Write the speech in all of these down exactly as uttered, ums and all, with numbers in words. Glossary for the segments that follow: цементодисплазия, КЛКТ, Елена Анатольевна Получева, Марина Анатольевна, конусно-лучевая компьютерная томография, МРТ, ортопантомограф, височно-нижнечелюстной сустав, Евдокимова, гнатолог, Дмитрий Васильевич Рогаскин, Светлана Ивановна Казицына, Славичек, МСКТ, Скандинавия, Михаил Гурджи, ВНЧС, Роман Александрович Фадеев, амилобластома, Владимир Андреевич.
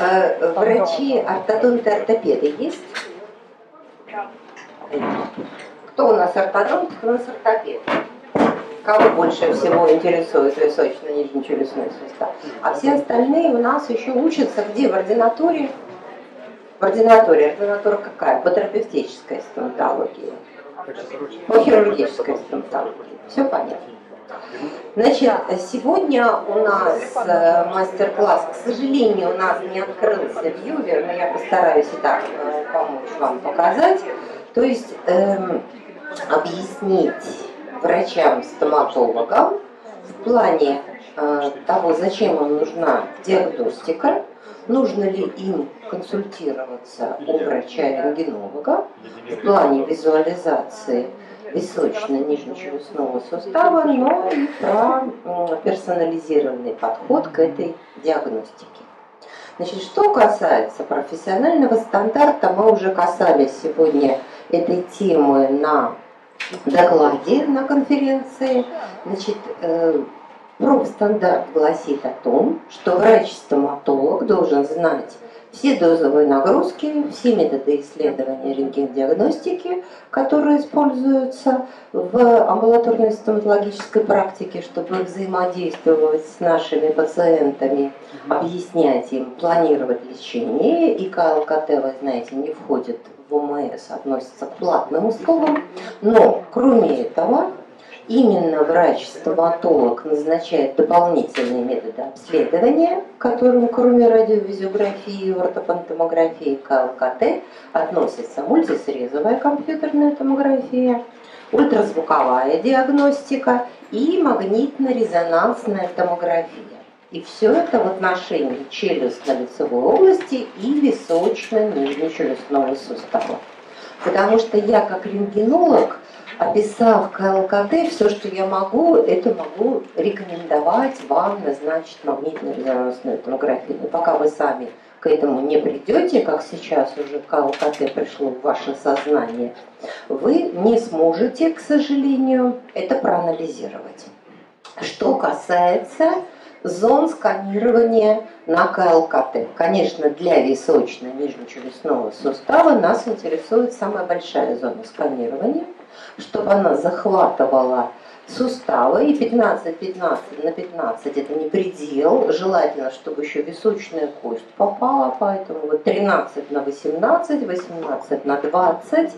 А, врачи, ортодонты, ортопеды есть? Да. Кто у нас ортодонт, кто у нас ортопед? Кого больше всего интересует височно-нижнечелюстной сустав? А все остальные у нас еще учатся где? В ординатуре? В ординатуре. Ординатура какая? По терапевтической стоматологии. По хирургической стоматологии. Все понятно. Значит, сегодня у нас мастер-класс, к сожалению, у нас не открылся вьювер, но я постараюсь и так помочь вам показать. То есть эм, объяснить врачам-стоматологам в плане э, того, зачем им нужна диагностика, нужно ли им консультироваться у врача-рентгенолога в плане визуализации височно-нижнечелюстного сустава, но и про персонализированный подход к этой диагностике. Значит, что касается профессионального стандарта, мы уже касались сегодня этой темы на докладе, на конференции. Значит, профстандарт гласит о том, что врач-стоматолог должен знать все дозовые нагрузки, все методы исследования рентген-диагностики, которые используются в амбулаторной стоматологической практике, чтобы взаимодействовать с нашими пациентами, объяснять им, планировать лечение. И ка эл ка тэ, вы знаете, не входит в ОМС, относится к платным услугам. Но, кроме этого, именно врач-стоматолог назначает дополнительные методы обследования, к которым кроме радиовизиографии, ортопантомографии, ка эл ка тэ относятся мультисрезовая компьютерная томография, ультразвуковая диагностика и магнитно-резонансная томография. И все это в отношении челюстно-лицевой области и височно-нижнечелюстного сустава. Потому что я как рентгенолог, описав ка эл ка тэ, все, что я могу, это могу рекомендовать вам назначить магнитно-резонансную томографию. Но пока вы сами к этому не придете, как сейчас уже ка эл ка тэ пришло в ваше сознание, вы не сможете, к сожалению, это проанализировать. Что касается зон сканирования на ка эл ка тэ. Конечно, для височно-нижнечелюстного сустава нас интересует самая большая зона сканирования, чтобы она захватывала суставы, и пятнадцать, пятнадцать на пятнадцать это не предел, желательно, чтобы еще височная кость попала, поэтому вот тринадцать на восемнадцать, восемнадцать на двадцать,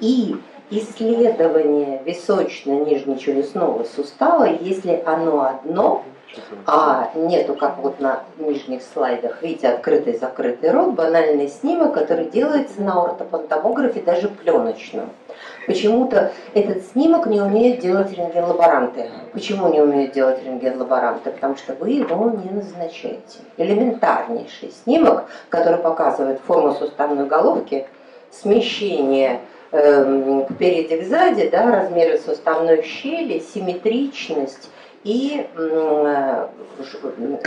и исследование височно-нижнечелюстного сустава, если оно одно, а нету, как вот на нижних слайдах, видите, открытый-закрытый рот, банальный снимок, который делается на ортопантомографе, даже пленочном. Почему-то этот снимок не умеют делать рентген-лаборанты. Почему не умеют делать рентген-лаборанты? Потому что вы его не назначаете. Элементарнейший снимок, который показывает форму суставной головки, смещение э, впереди и сзади, да, размеры суставной щели, симметричность и объем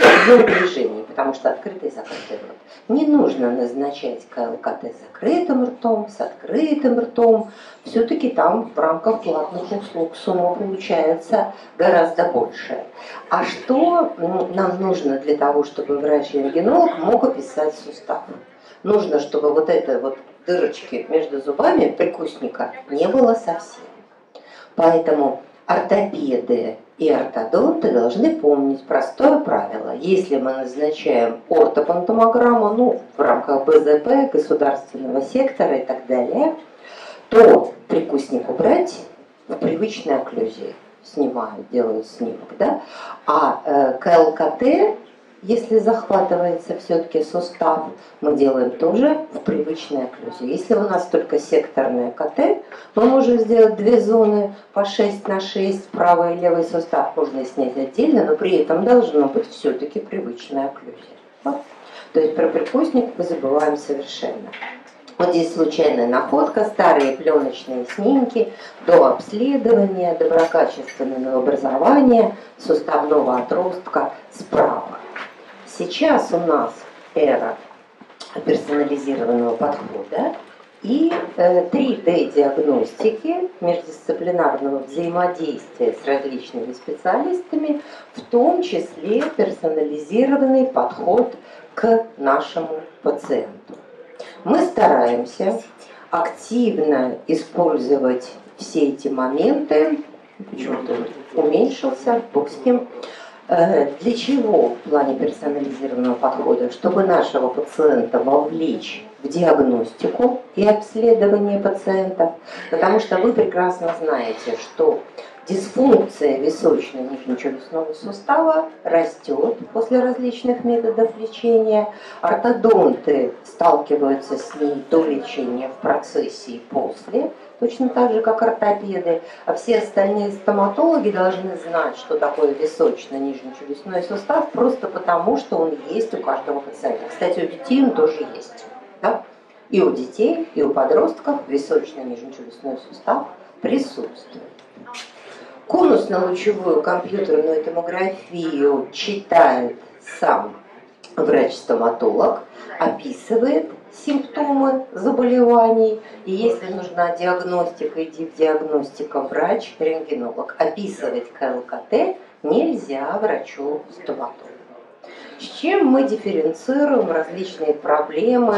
движений, потому что открытый и закрытый рот. Не нужно назначать ка эл ка тэ с закрытым ртом, с открытым ртом. Все-таки там в рамках платных услуг сумма получается гораздо больше. А что нам нужно для того, чтобы врач-рентгенолог мог описать сустав? Нужно, чтобы вот этой вот дырочки между зубами прикусника не было совсем. Поэтому ортопеды и ортодонты должны помнить простое правило. Если мы назначаем ортопантомограмму, ну, в рамках бэ зэ пэ, государственного сектора и так далее, то прикусник убрать в привычной окклюзии. Снимают, делают снимок, да? А э, ка эл ка тэ, если захватывается все-таки сустав, мы делаем тоже в привычной окклюзии. Если у нас только секторное ка тэ, мы можем сделать две зоны по шесть на шесть, правый и левый сустав можно снять отдельно, но при этом должно быть все-таки привычная окклюзия. Вот. То есть про прикусник мы забываем совершенно. Вот здесь случайная находка, старые пленочные снимки до обследования, доброкачественного образования суставного отростка справа. Сейчас у нас эра персонализированного подхода, И три дэ диагностики междисциплинарного взаимодействия с различными специалистами, в том числе персонализированный подход к нашему пациенту. Мы стараемся активно использовать все эти моменты, почему-то уменьшился, бог с ним. Для чего в плане персонализированного подхода? Чтобы нашего пациента вовлечь в диагностику и обследование пациентов, потому что вы прекрасно знаете, что дисфункция височно-нижнечелюстного сустава растет после различных методов лечения. Ортодонты сталкиваются с ней до лечения, в процессе и после, точно так же, как ортопеды. А все остальные стоматологи должны знать, что такое височно-нижнечелюстной сустав, просто потому, что он есть у каждого пациента. Кстати, у детей он тоже есть. Да? И у детей, и у подростков височно-нижнечелюстной сустав присутствует. Конусно-лучевую компьютерную томографию читает сам врач-стоматолог, описывает симптомы заболеваний. И если нужна диагностика, иди в диагностика врач-рентгенолог. Описывать ка эл ка тэ нельзя врачу-стоматологу. С чем мы дифференцируем различные проблемы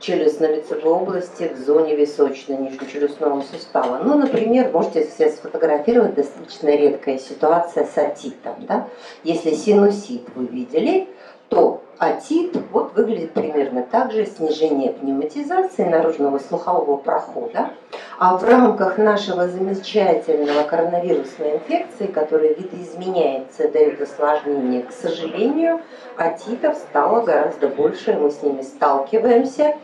челюстно-лицевой области в зоне височно-нижнечелюстного сустава? Ну, например, можете все сфотографировать, достаточно редкая ситуация с отитом. Да? Если синусит вы видели, то отит вот выглядит примерно так же: снижение пневматизации наружного слухового прохода. А в рамках нашего замечательного коронавирусной инфекции, которая видоизменяется, дает осложнение, к сожалению, отитов стало гораздо больше, и мы с ними сталкиваемся,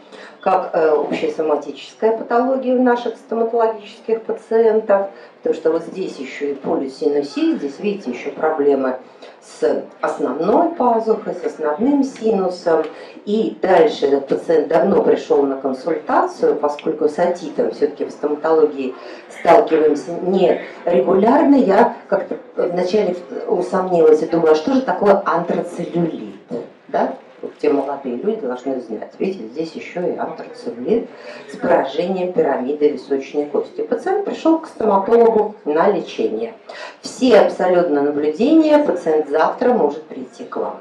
как общесоматическая патология у наших стоматологических пациентов, потому что вот здесь еще и полисинусит, здесь, видите, еще проблемы с основной пазухой, с основным синусом. И дальше этот пациент давно пришел на консультацию, поскольку с отитом все-таки в стоматологии сталкиваемся не регулярно. Я как-то вначале усомнилась и думала, что же такое антрацеллюлит, да? Те молодые люди должны знать. Видите, здесь еще и антрацеллюлит с поражением пирамиды височной кости. Пациент пришел к стоматологу на лечение. Все абсолютно наблюдения, пациент завтра может прийти к вам.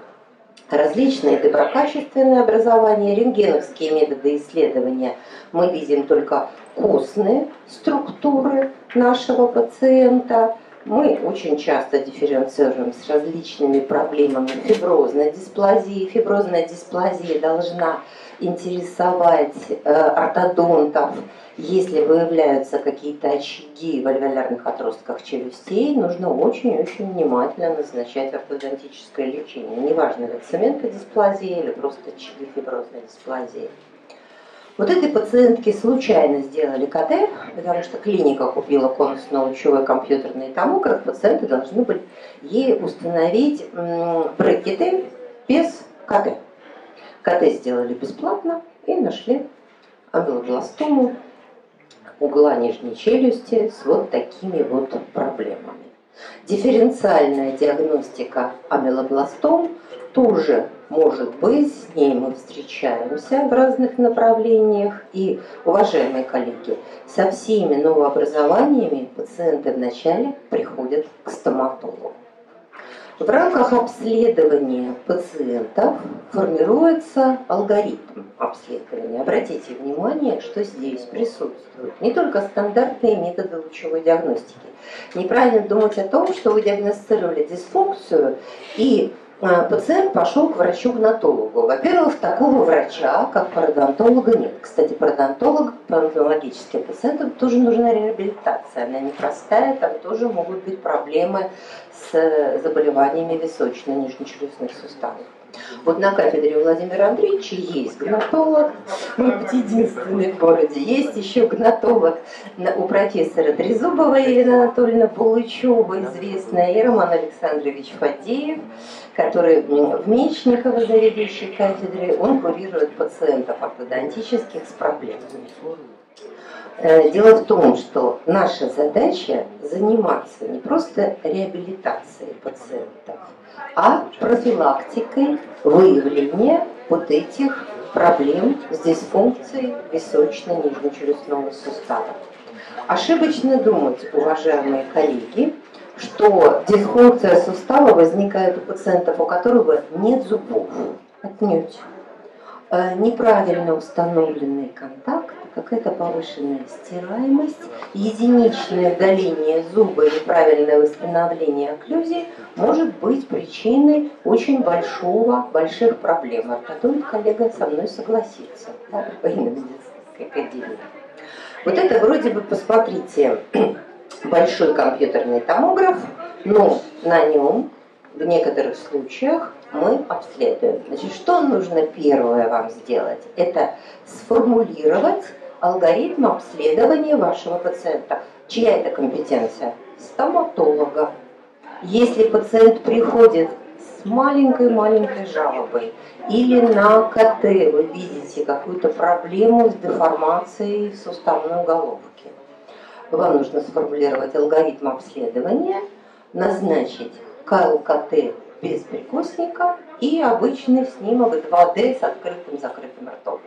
Различные доброкачественные образования, рентгеновские методы исследования. Мы видим только костные структуры нашего пациента. Мы очень часто дифференцируем с различными проблемами фиброзной дисплазии. Фиброзная дисплазия должна интересовать ортодонтов. Если выявляются какие-то очаги в альвеолярных отростках челюстей, нужно очень-очень внимательно назначать ортодонтическое лечение. Неважно, это цементодисплазия или просто очаги фиброзной дисплазии. Вот этой пациентке случайно сделали ка тэ, потому что клиника купила конусно-лучевой компьютерный томограф. Пациенты должны были ей установить брекеты без ка тэ. ка тэ сделали бесплатно и нашли амилобластому угла нижней челюсти с вот такими вот проблемами. Дифференциальная диагностика амилобластом тоже может быть, с ней мы встречаемся в разных направлениях. И, уважаемые коллеги, со всеми новообразованиями пациенты вначале приходят к стоматологу. В рамках обследования пациентов формируется алгоритм обследования. Обратите внимание, что здесь присутствуют не только стандартные методы лучевой диагностики. Неправильно думать о том, что вы диагностировали дисфункцию и пациент пошел к врачу-гнатологу. Во-первых, такого врача, как пародонтолога, нет. Кстати, пародонтолог, пародонтологическим пациентам тоже нужна реабилитация. Она непростая, там тоже могут быть проблемы с заболеваниями височно-нижнечелюстных суставов. Вот на кафедре у Владимира Андреевича есть гнатолог, может быть, единственный в городе. Есть еще гнатолог у профессора Трезубова Елены Анатольевны Получевой, известная, и Роман Александрович Фадеев, который в Мечниково, заведующий кафедрой, он курирует пациентов ортодонтических с проблемами. Дело в том, что наша задача заниматься не просто реабилитацией пациентов, а профилактикой выявления вот этих проблем с дисфункцией височно-нижнечелюстного сустава. Ошибочно думать, уважаемые коллеги, что дисфункция сустава возникает у пациентов, у которого нет зубов. Отнюдь. Неправильно установленный контакт, какая-то повышенная стираемость, единичное удаление зуба или правильное восстановление окклюзии может быть причиной очень большого, больших проблем, о которых коллега со мной согласится, да, военно-медицинской академии. Вот это вроде бы, посмотрите, большой компьютерный томограф, но на нем в некоторых случаях мы обследуем. Значит, что нужно первое вам сделать? Это сформулировать алгоритм обследования вашего пациента. Чья это компетенция? Стоматолога. Если пациент приходит с маленькой-маленькой жалобой или на КТ вы видите какую-то проблему с деформацией суставной головки, вам нужно сформулировать алгоритм обследования, назначить КЛКТ без прикусника и обычный снимок два дэ с открытым-закрытым ртом.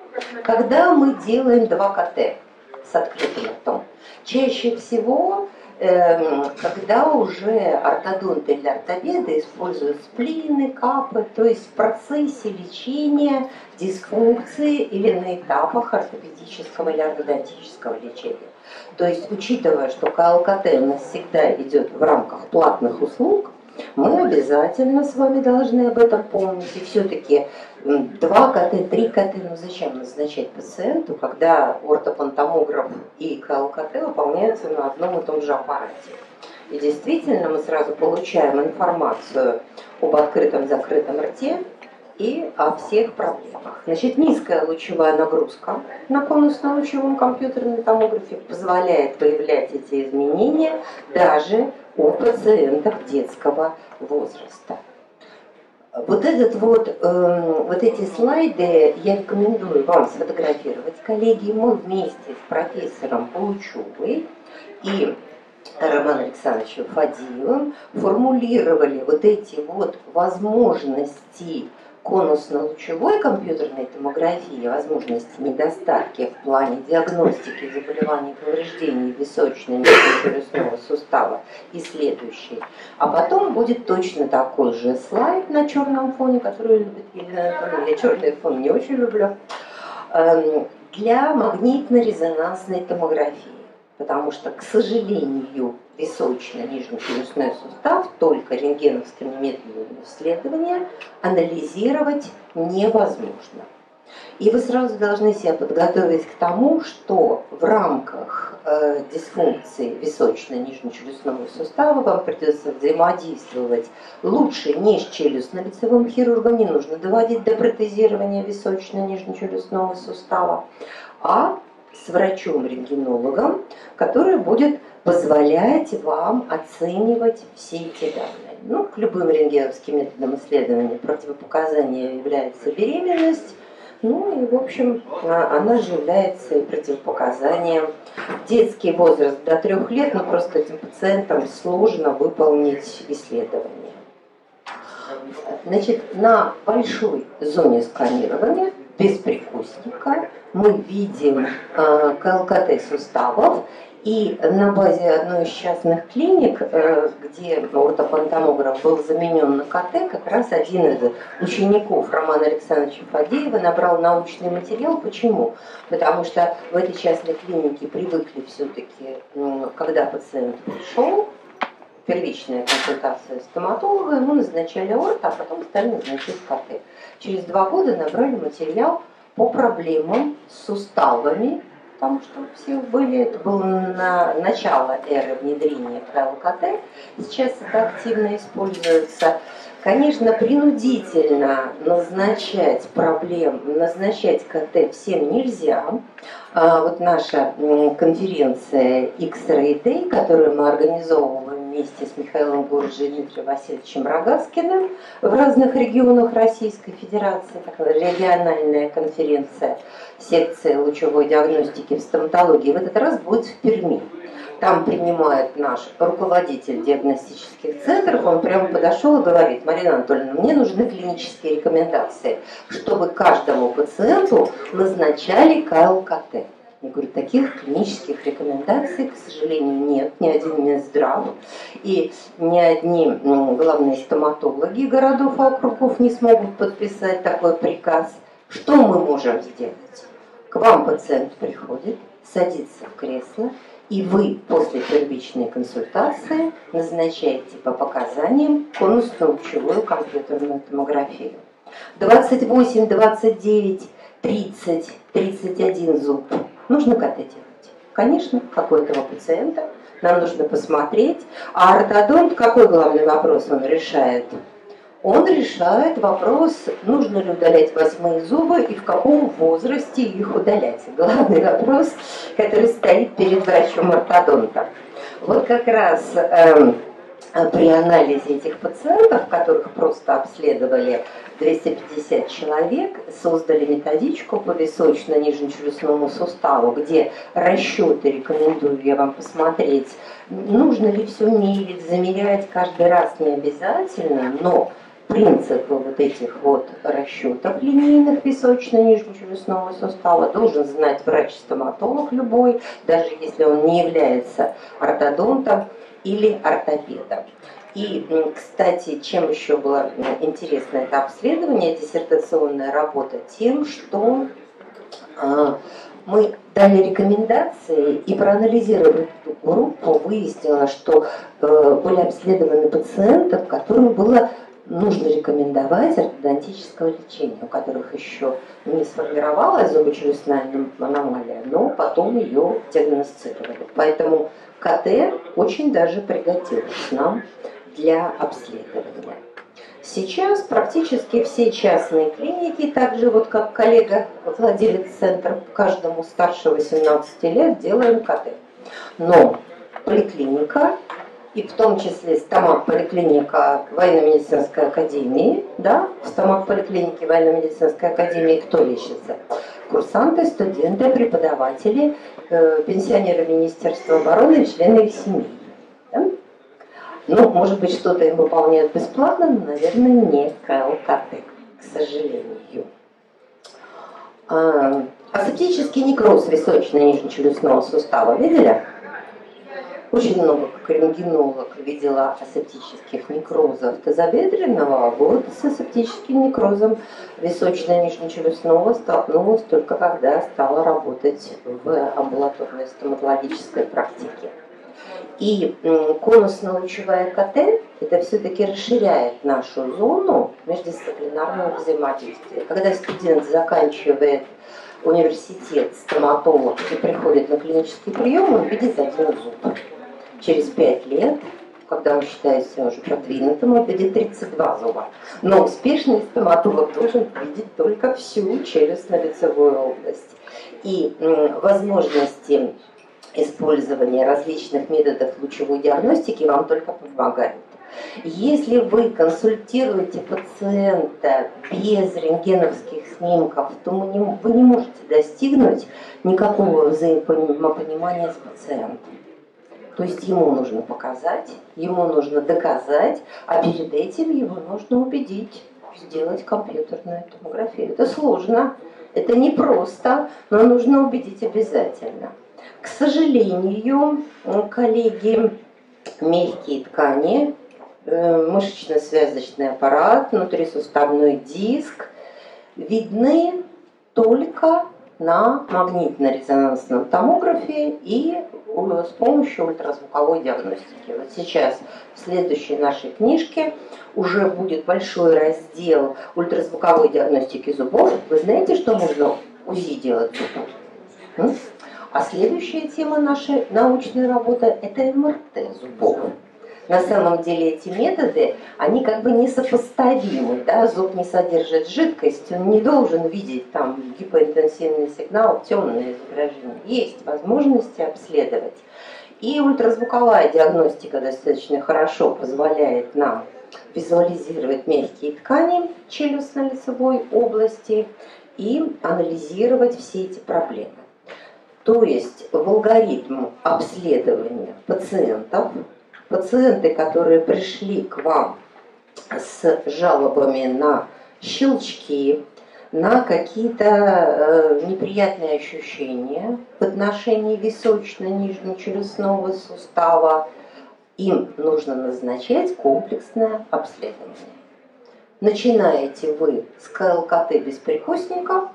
Когда мы делаем два ка тэ с открытым ртом, чаще всего, э, когда уже ортодонты или ортопеды используют сплины, капы, то есть в процессе лечения дисфункции или на этапах ортопедического или ортодонтического лечения. То есть, учитывая, что ка эл ка тэ у нас всегда идет в рамках платных услуг, мы обязательно с вами должны об этом помнить. И все-таки два ка тэ, три ка тэ, ну зачем назначать пациенту, когда ортопантомограф и ка эл ка тэ выполняются на одном и том же аппарате. И действительно мы сразу получаем информацию об открытом-закрытом рте и о всех проблемах. Значит, низкая лучевая нагрузка на конусно-лучевом компьютерном томографе позволяет выявлять эти изменения даже у пациентов детского возраста. Вот, этот вот, э, вот эти слайды я рекомендую вам сфотографировать, коллеги. Мы вместе с профессором Получевой и Романом Александровичем Фадеевым формулировали вот эти вот возможности конусно-лучевой компьютерной томографии, возможности недостатки в плане диагностики заболеваний и повреждений височно-нижнечелюстного сустава и следующие. А потом будет точно такой же слайд на черном фоне, который любит Елена Анатольевна. Я черный фон не очень люблю. Для магнитно-резонансной томографии. Потому что, к сожалению, височно-нижнечелюстной сустав только рентгеновскими методами исследования анализировать невозможно. И вы сразу должны себя подготовить к тому, что в рамках э, дисфункции височно-нижнечелюстного сустава вам придется взаимодействовать лучше не с челюстно-лицевым хирургом, не нужно доводить до протезирования височно-нижнечелюстного сустава, а с врачом-рентгенологом, который будет позволять вам оценивать все эти данные. Ну, к любым рентгеновским методам исследования противопоказанием является беременность, ну и, в общем, она же является противопоказанием. Детский возраст до трех лет, но просто этим пациентам сложно выполнить исследование. Значит, на большой зоне сканирования без прикусника мы видим э, ка эл ка тэ суставов, и на базе одной из частных клиник, э, где ортопантомограф был заменен на ка тэ, как раз один из учеников Романа Александровича Фадеева набрал научный материал. Почему? Потому что в этой частной клинике привыкли все-таки, э, когда пациент пришел, первичная консультация стоматолога, ему назначали орто, а потом стали назначать ка тэ. Через два года набрали материал по проблемам с суставами, потому что все были, это было на начало эры внедрения ка эл ка тэ, сейчас это активно используется. Конечно, принудительно назначать проблем, назначать ка тэ всем нельзя. Вот наша конференция X-Ray Day, которую мы организовываем вместе с Михаилом Гурджи и Дмитрием Васильевичем Рогаскиным в разных регионах Российской Федерации, такая региональная конференция секции лучевой диагностики в стоматологии, в этот раз будет в Перми. там принимает наш руководитель диагностических центров, он прямо подошел и говорит: Марина Анатольевна, мне нужны клинические рекомендации, чтобы каждому пациенту назначали ка эл ка тэ. Я говорю, таких клинических рекомендаций, к сожалению, нет, ни один Минздрав и ни одни главные стоматологи городов и округов не смогут подписать такой приказ. Что мы можем сделать? К вам пациент приходит, садится в кресло, и вы после первичной консультации назначаете по показаниям конусно-лучевую компьютерную томографию. двадцать восемь, двадцать девять, тридцать, тридцать один зуб. Нужно ка тэ делать. Конечно, как у этого пациента, нам нужно посмотреть. А ортодонт, какой главный вопрос он решает? Он решает вопрос, нужно ли удалять восьмые зубы и в каком возрасте их удалять. Главный вопрос, который стоит перед врачом-ортодонтом. Вот как раз э, при анализе этих пациентов, которых просто обследовали двести пятьдесят человек, создали методичку по височно-нижнечелюстному суставу, где расчеты, рекомендую я вам посмотреть, нужно ли все мерить, замерять каждый раз не обязательно, но принцип вот этих вот расчетов линейных височно-нижнечелюстного сустава должен знать врач-стоматолог любой, даже если он не является ортодонтом или ортопедом. И, кстати, чем еще было интересно это обследование, диссертационная работа, тем, что э, мы дали рекомендации и проанализировали эту группу, выяснилось, что э, были обследованы пациенты, которым было нужно рекомендовать ортодонтического лечения, у которых еще не сформировалась зубочелюстная аномалия, но потом ее диагностировали. Поэтому ка тэ очень даже пригодилось нам для обследования. Сейчас практически все частные клиники, так же вот как коллега владелец центра, каждому старше восемнадцати лет делаем ка тэ. Но поликлиника, и в том числе стомат-поликлиника военно-медицинской академии, да, в стомат-поликлинике военно-медицинской академии кто лечится? Курсанты, студенты, преподаватели, э, пенсионеры Министерства обороны, члены их семей. Да? Ну, может быть, что-то им выполняют бесплатно, но, наверное, не ка эл ка тэ, к сожалению. А, асептический некроз височно-нижнечелюстного сустава, видели? Очень много, как рентгенолог, видела асептических некрозов тазобедренного, а вот с асептическим некрозом височно-нижнечелюстного столкнулась только когда стала работать в амбулаторной стоматологической практике. И конусно-лучевая ка тэ это все-таки расширяет нашу зону междисциплинарного взаимодействия. Когда студент заканчивает университет, стоматолог и приходит на клинический прием, он видит один зуб. Через пять лет, когда он считается уже продвинутым, он видит тридцать два зуба. Но успешный стоматолог должен видеть только всю челюстно-лицевую область. И возможности использования различных методов лучевой диагностики вам только помогают. Если вы консультируете пациента без рентгеновских снимков, то вы не, вы не можете достигнуть никакого взаимопонимания с пациентом. То есть ему нужно показать, ему нужно доказать, а перед этим его нужно убедить сделать компьютерную томографию. Это сложно, это непросто, но нужно убедить обязательно. К сожалению, коллеги, мягкие ткани, мышечно-связочный аппарат, внутрисуставной диск видны только на магнитно-резонансном томографе и с помощью ультразвуковой диагностики. Вот сейчас в следующей нашей книжке уже будет большой раздел ультразвуковой диагностики зубов. Вы знаете, что можно УЗИ делать зубов? А следующая тема нашей научной работы – это эм эр тэ зубов. На самом деле эти методы, они как бы несопоставимы. Да? Зуб не содержит жидкость, он не должен видеть там гипоинтенсивный сигнал, темное изображение. Есть возможности обследовать. И ультразвуковая диагностика достаточно хорошо позволяет нам визуализировать мягкие ткани челюстно-лицевой области и анализировать все эти проблемы. То есть в алгоритм обследования пациентов, пациенты, которые пришли к вам с жалобами на щелчки, на какие-то э, неприятные ощущения в отношении височно-нижнечелюстного сустава, им нужно назначать комплексное обследование. Начинаете вы с ка эл ка тэ беспрекосника,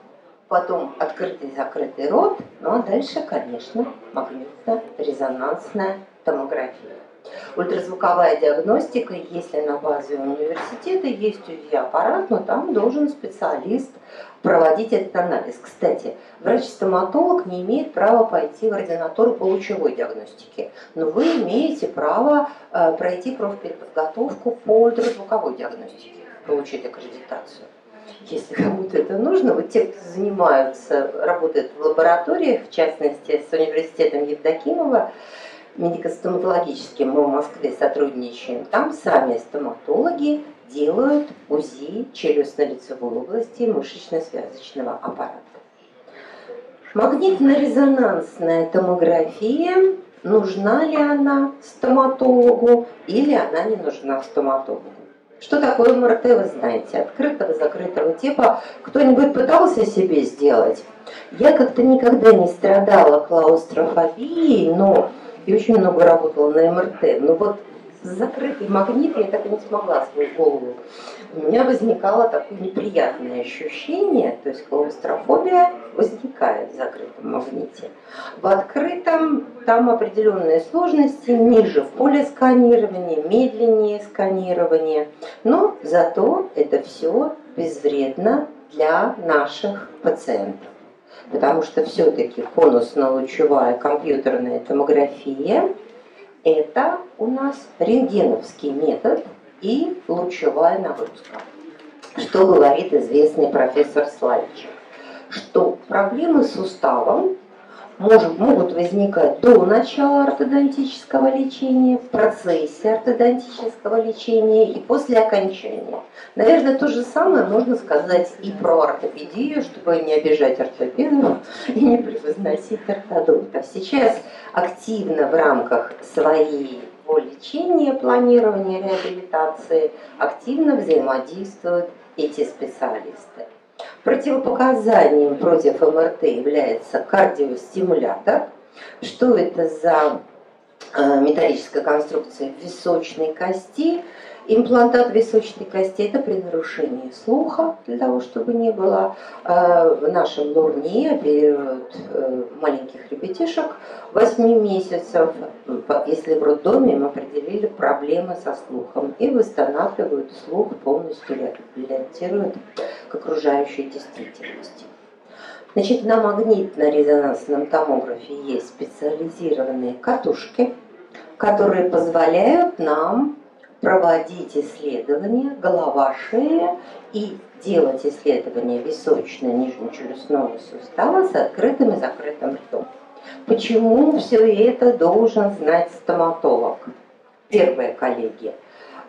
потом открытый-закрытый рот, ну а дальше, конечно, магнитно-резонансная томография. Ультразвуковая диагностика, если на базе университета есть УЗИ-аппарат, но там должен специалист проводить этот анализ. Кстати, врач-стоматолог не имеет права пойти в ординатуру по лучевой диагностике, но вы имеете право э, пройти профпедподготовку по ультразвуковой диагностике, получить аккредитацию. Если кому-то это нужно, вот те, кто занимаются, работают в лабораториях, в частности, с университетом Евдокимова, медико-стоматологическим, мы в Москве сотрудничаем, там сами стоматологи делают УЗИ челюстно-лицевой области мышечно-связочного аппарата. Магнитно-резонансная томография, нужна ли она стоматологу или она не нужна стоматологу? Что такое эм эр тэ, вы знаете, открытого, закрытого типа. Кто-нибудь пытался себе сделать? Я как-то никогда не страдала клаустрофобией, но и очень много работала на эм эр тэ. Но вот закрытый магнит я так и не смогла свою голову. У меня возникало такое неприятное ощущение, то есть клаустрофобия возникает в закрытом магните. В открытом там определенные сложности, ниже в поле сканирования, медленнее сканирование, но зато это все безвредно для наших пациентов. Потому что все-таки конусно-лучевая компьютерная томография – это у нас рентгеновский метод и лучевая нагрузка. Что говорит известный профессор Славичек? Что проблемы с суставом может, могут возникать до начала ортодонтического лечения, в процессе ортодонтического лечения и после окончания. Наверное, то же самое можно сказать и про ортопедию, чтобы не обижать ортопедов и не превозносить ортодонтов. Сейчас активно в рамках своей лечения, планирования, реабилитации активно взаимодействуют эти специалисты. Противопоказанием против эм эр тэ является кардиостимулятор. Что это за металлическая конструкция височной кости? Имплантат височной кости – это при нарушении слуха, для того, чтобы не было. В нашем Лурне оперируют маленьких ребятишек восьми месяцев. Если в роддоме им определили проблемы со слухом и восстанавливают слух, полностью реабилитируют к окружающей действительности. Значит, на магнитно-резонансном томографе есть специализированные катушки, которые позволяют нам проводить исследования голова, шея и делать исследования височно-нижнечелюстного сустава с открытым и закрытым ртом. Почему все это должен знать стоматолог? Первое, коллеги,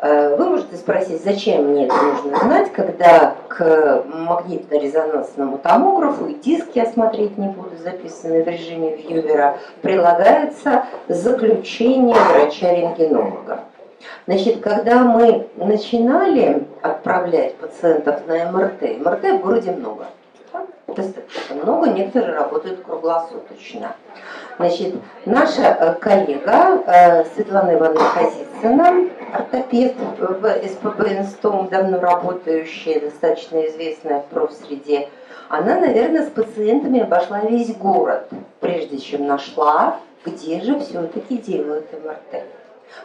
вы можете спросить, зачем мне это нужно знать, когда к магнитно-резонансному томографу и диски, я смотреть не буду, записанные в режиме вьювера, прилагается заключение врача-рентгенолога. Значит, когда мы начинали отправлять пациентов на МРТ, МРТ в городе много, достаточно много, некоторые работают круглосуточно. Значит, наша коллега Светлана Ивановна Казицына, ортопед в эс пэ бэ эн эс тэ о, давно работающая, достаточно известная в профсреде, она, наверное, с пациентами обошла весь город, прежде чем нашла, где же все-таки делают эм эр тэ.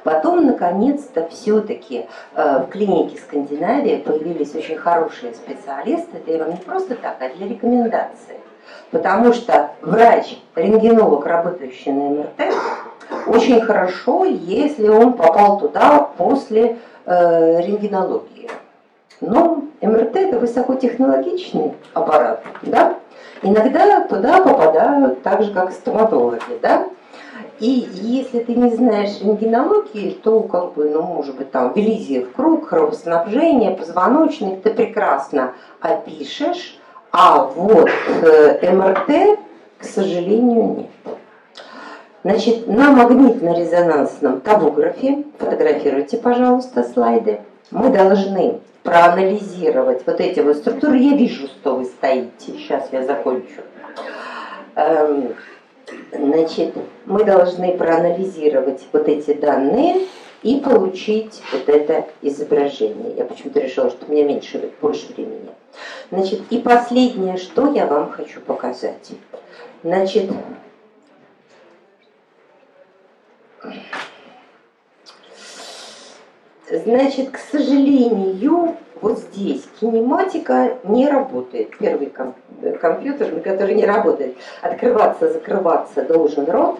Потом, наконец-то, все-таки э, в клинике Скандинавия появились очень хорошие специалисты. Это я вам не просто так, а для рекомендации. Потому что врач-рентгенолог, работающий на эм эр тэ, очень хорошо, если он попал туда после э, рентгенологии. Но эм эр тэ – это высокотехнологичный аппарат, да? Иногда туда попадают так же, как стоматологи, да? И если ты не знаешь рентгенологии, то, как бы, ну, может быть, там, Велизиев круг, кровоснабжение, позвоночник, ты прекрасно опишешь, а вот э, эм эр тэ, К сожалению, нет. Значит, на магнитно-резонансном томографе, фотографируйте, пожалуйста, слайды, мы должны проанализировать вот эти вот структуры. Я вижу, что вы стоите, сейчас я закончу. Значит, мы должны проанализировать вот эти данные и получить вот это изображение. Я почему-то решила, что у меня меньше, больше времени. Значит, и последнее, что я вам хочу показать. Значит, значит, к сожалению, вот здесь кинематика не работает. Первый комп компьютер, на который не работает. Открываться, закрываться должен рот.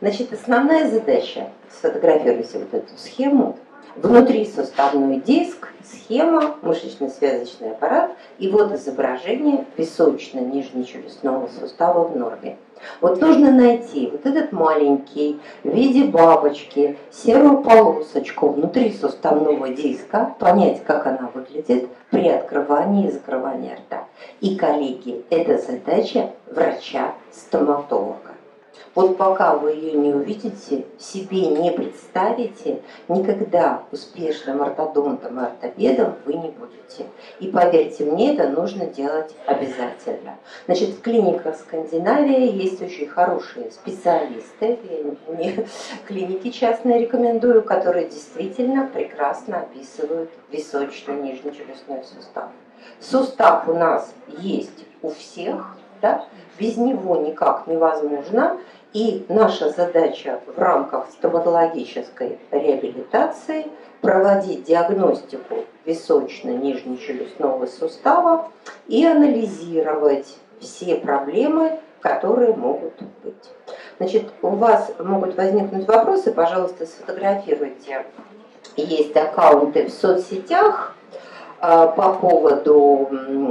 Значит, основная задача. Сфотографируйте вот эту схему. Внутри суставной диск, схема, мышечно-связочный аппарат. И вот изображение височно-нижнечелюстного сустава в норме. Вот нужно найти вот этот маленький в виде бабочки, серую полосочку внутри суставного диска, понять, как она выглядит при открывании и закрывании рта. И, коллеги, это задача врача-стоматолога. Вот пока вы ее не увидите, себе не представите, никогда успешным ортодонтом и ортопедом вы не будете. И поверьте мне, это нужно делать обязательно. Значит, в клиниках Скандинавии есть очень хорошие специалисты, я не клиники частные рекомендую, которые действительно прекрасно описывают височно-нижнечелюстной сустав. Сустав у нас есть у всех, да? Без него никак невозможно. И наша задача в рамках стоматологической реабилитации проводить диагностику височно-нижнечелюстного сустава и анализировать все проблемы, которые могут быть. Значит, у вас могут возникнуть вопросы, пожалуйста, сфотографируйте. Есть аккаунты в соцсетях по поводу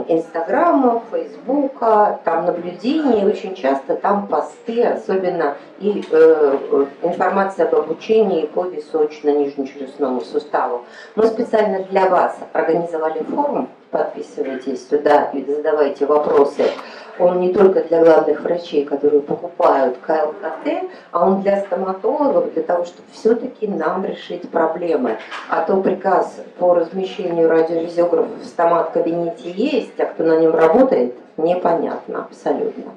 Инстаграма, Фейсбука, там наблюдения, очень часто там посты, особенно и э, информация об обучении по височно-нижнечелюстному суставу. Мы специально для вас организовали форум, подписывайтесь сюда и задавайте вопросы. Он не только для главных врачей, которые покупают ка эл ка тэ, а он для стоматологов, для того, чтобы все-таки нам решить проблемы. А то приказ по размещению радиорезиографов в стомат-кабинете есть, а кто на нем работает, непонятно абсолютно.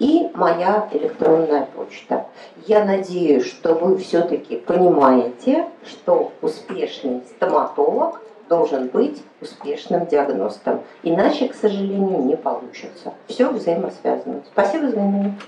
И моя электронная почта. Я надеюсь, что вы все-таки понимаете, что успешный стоматолог должен быть успешным диагностом. Иначе, к сожалению, не получится. Все взаимосвязано. Спасибо за внимание.